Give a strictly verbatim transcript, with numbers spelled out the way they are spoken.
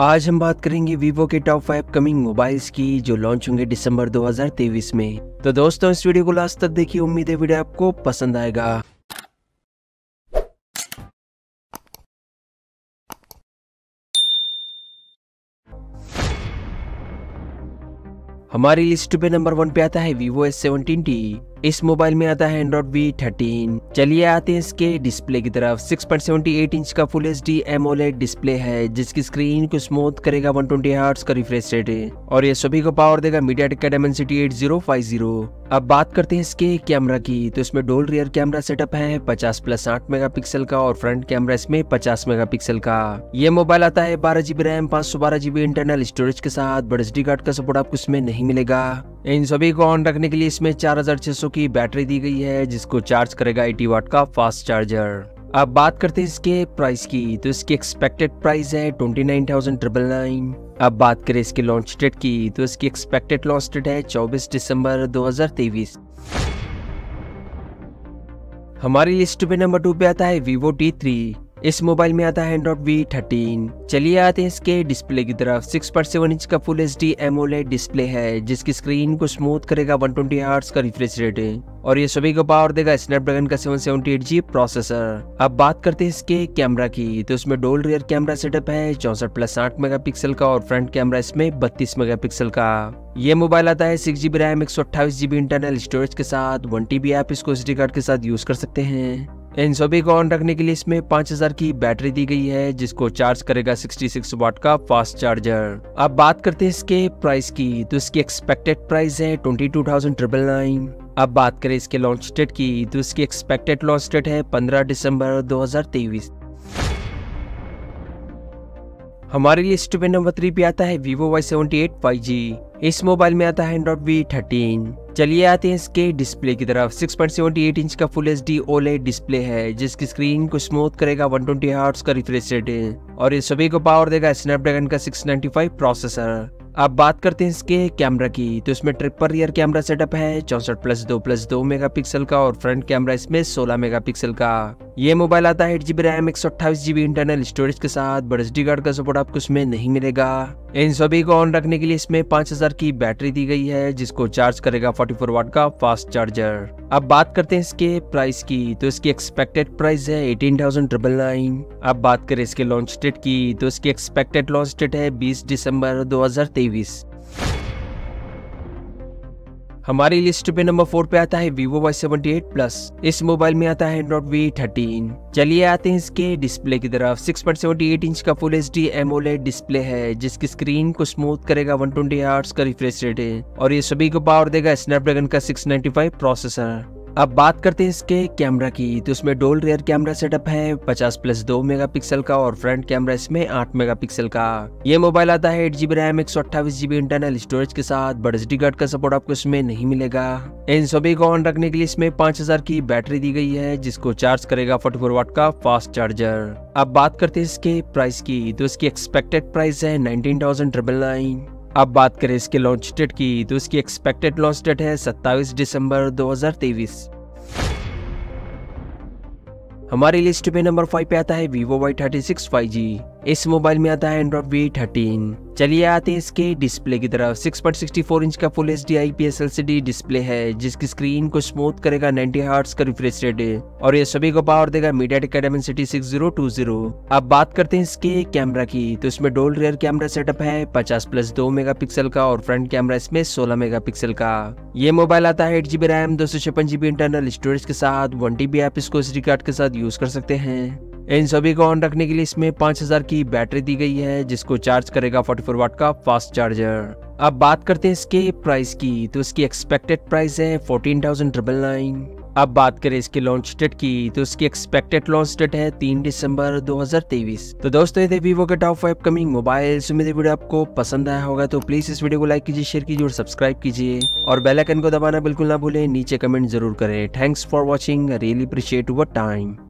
आज हम बात करेंगे Vivo के टॉप फाइव कमिंग मोबाइल्स की जो लॉन्च होंगे दिसंबर दो हज़ार तेईस में। तो दोस्तों इस वीडियो को लास्ट तक देखिए, उम्मीद है वीडियो आपको पसंद आएगा। हमारी लिस्ट पे नंबर वन पे आता है Vivo S सेवनटीन T। इस मोबाइल में आता है एंड्रॉइड वी थर्टीन। चलिए आते हैं इसके डिस्प्ले की तरफ। Six point seven eight inch का full H D AMOLED display है, जिसकी स्क्रीन को स्मूथ करेगा वन ट्वेंटी हर्ट्ज का रिफ्रेश रेट है और ये सभी को पावर देगा मीडियाटेक का Dimensity eight zero five zero. अब बात करते हैं इसके कैमरा की, तो इसमें डोल रियर कैमरा सेटअप है पचास प्लस साठ मेगापिक्सल का और फ्रंट कैमरा इसमें पचास मेगापिक्सल का। ये मोबाइल आता है बारह जीबी रैम पाँच सौ बारह जीबी इंटरनल स्टोरेज के साथ। बड़े एसडी कार्ड का सपोर्ट आपको इसमें नहीं मिलेगा। इन सभी को ऑन रखने के लिए इसमें चार हजार छह सौ की बैटरी दी गई है, जिसको चार्ज करेगा अस्सी वाट का फास्ट चार्जर। अब बात करते हैं इसके प्राइस की, तो इसकी एक्सपेक्टेड प्राइस है twenty nine thousand triple nine. अब बात करें इसके लॉन्च डेट की, तो इसकी एक्सपेक्टेड लॉन्च डेट है चौबीस दिसंबर दो हज़ार तेईस। हमारी लिस्ट पे नंबर टू पे आता है Vivo टी थ्री। इस मोबाइल में आता है एंड्रॉइड वी थर्टीन। चलिए आते हैं इसके डिस्प्ले की तरफ। सिक्स पॉइंट सेवन इंच का full H D AMOLED display है, जिसकी स्क्रीन को स्मूथ करेगा वन ट्वेंटी हर्ट्ज का रिफ्रेश रेट है और ये सभी को पावर देगा स्नैपड्रैगन का seven seven eight G processor. अब बात करते हैं इसके कैमरा की, तो इसमें डोल रियर कैमरा सेटअप है चौसठ प्लस साठ मेगापिक्सल का और फ्रंट कैमरा इसमें बत्तीस मेगापिक्सल का। ये मोबाइल आता है सिक्स जीबी रैम एक सौ अट्ठाईस जीबी इंटरनल स्टोरेज के साथ। वन टीबी आप इसको एसडी कार्ड के साथ यूज कर सकते हैं। इन सभी को ऑन रखने के लिए इसमें पाँच हज़ार की बैटरी दी गई है, जिसको चार्ज करेगा छियासठ वाट का फास्ट चार्जर। अब बात करते हैं इसके प्राइस की, तो इसकी एक्सपेक्टेड प्राइस है twenty two thousand triple nine. अब बात करें इसके लॉन्च डेट की, तो इसकी एक्सपेक्टेड लॉन्च डेट है पंद्रह दिसंबर दो हज़ार तेईस। हमारे लिस्ट पे नंबर थ्री पे आता है Vivo Y seventy eight five G. इस मोबाइल में आता है एंड्रॉइड वी थर्टीन। चलिए आते हैं इसके डिस्प्ले की तरफ। Six point seven eight inch का full H D OLED display है, जिसकी स्क्रीन को स्मूथ करेगा वन ट्वेंटी हर्ट्ज का रिफ्रेश रेट है और ये सभी को पावर देगा स्नैपड्रैगन का सिक्स नाइंटी फाइव प्रोसेसर। अब बात करते हैं इसके कैमरा की, तो इसमें ट्रिपल रियर कैमरा सेटअप है चौसठ प्लस दो प्लस दो मेगा पिक्सल का और फ्रंट कैमरा इसमें सोलह मेगा पिक्सल का। ये मोबाइल आता है एट जीबी रैम एक सौ अट्ठाईस जीबी इंटरनल स्टोरेज के साथ। बड़े एसडी कार्ड का सपोर्ट आपको इसमें नहीं मिलेगा। इन सभी को ऑन रखने के लिए इसमें पाँच हज़ार की बैटरी दी गई है, जिसको चार्ज करेगा चौवालीस वाट का फास्ट चार्जर। अब बात करते हैं इसके प्राइस की, तो इसकी एक्सपेक्टेड प्राइस है एटीन थाउजेंड ट्रिपल नाइन। अब बात करें इसके लॉन्च डेट की, तो इसकी एक्सपेक्टेड लॉन्च डेट है बीस दिसंबर दो हज़ार तेईस। हमारी लिस्ट पे नंबर फोर पे आता है Vivo Y seventy eight plus. इस मोबाइल में आता है एंड्रॉइड वी थर्टीन। चलिए आते हैं इसके डिस्प्ले की तरफ। Six point seven eight inch का full H D AMOLED display है, जिसकी स्क्रीन को स्मूथ करेगा वन ट्वेंटी हर्ट्ज का रिफ्रेश रेट है और ये सभी को पावर देगा स्नैपड्रैगन का सिक्स नाइंटी फाइव प्रोसेसर। अब बात करते हैं इसके कैमरा की, तो इसमें डोल रियर कैमरा सेटअप है पचास प्लस दो मेगापिक्सल का और फ्रंट कैमरा इसमें आठ मेगापिक्सल का। ये मोबाइल आता है एट जीबी रैम एक सौ अट्ठाईस जीबी इंटरनल स्टोरेज के साथ। बड़े एसडी कार्ड का सपोर्ट आपको इसमें नहीं मिलेगा। इन सभी को ऑन रखने के लिए इसमें पाँच हज़ार की बैटरी दी गई है, जिसको चार्ज करेगा फोर्टी फोर वाट का फास्ट चार्जर। अब बात करते हैं इसके प्राइस की, तो इसकी एक्सपेक्टेड प्राइस है नाइनटीन थाउजेंड ट्रिपल नाइन। अब बात करें इसके लॉन्च डेट की, तो इसकी एक्सपेक्टेड लॉन्च डेट है सत्ताईस दिसंबर दो हज़ार तेईस। हमारी लिस्ट पे नंबर फाइव पे आता है Vivo Y thirty six five G. इस मोबाइल में आता है एंड्रॉइड वी थर्टीन। चलिए आते हैं इसके डिस्प्ले की तरफ। Six point six four inch का full H D I P S L C D display है, जिसकी स्क्रीन को स्मूथ करेगा नब्बे हर्ट्ज का रिफ्रेश रेट है और ये सभी को पावर देगा मीडियाटेक का Dimensity six zero two zero. अब बात करते हैं इसके कैमरा की, तो इसमें डोल रियर कैमरा सेटअप है पचास प्लस दो मेगा पिक्सल का और फ्रंट कैमरा इसमें सोलह मेगा पिक्सल का। ये मोबाइल आता है एट जीबी रैम दो सौ छप्पन जीबी इंटरनल स्टोरेज के साथ। वन टीबी आप इसको एसडी कार्ड के साथ यूज कर सकते हैं। इन सभी को ऑन रखने के लिए इसमें पाँच हज़ार की बैटरी दी गई है, जिसको चार्ज करेगा फोर्टी फोर वाट का फास्ट चार्जर। अब बात करते हैं इसके प्राइस की, तो इसकी एक्सपेक्टेड प्राइस है फोर्टीन थाउजेंड ट्रिपल नाइन। अब बात करें इसके लॉन्च डेट की, तो इसकी एक्सपेक्टेड लॉन्च डेट है तीन दिसंबर दो हज़ार तेईस। तो दोस्तों ये थे Vivo के टॉप फाइव कमिंग मोबाइल्स। उम्मीद है वीडियो आपको पसंद आया होगा, तो प्लीज इस वीडियो को लाइक कीजिए, शेयर कीजिए और सब्सक्राइब कीजिए और बेल आइकन को दबाना बिल्कुल ना भूलें। नीचे कमेंट जरूर करें। Thanks for watching, really appreciate your time.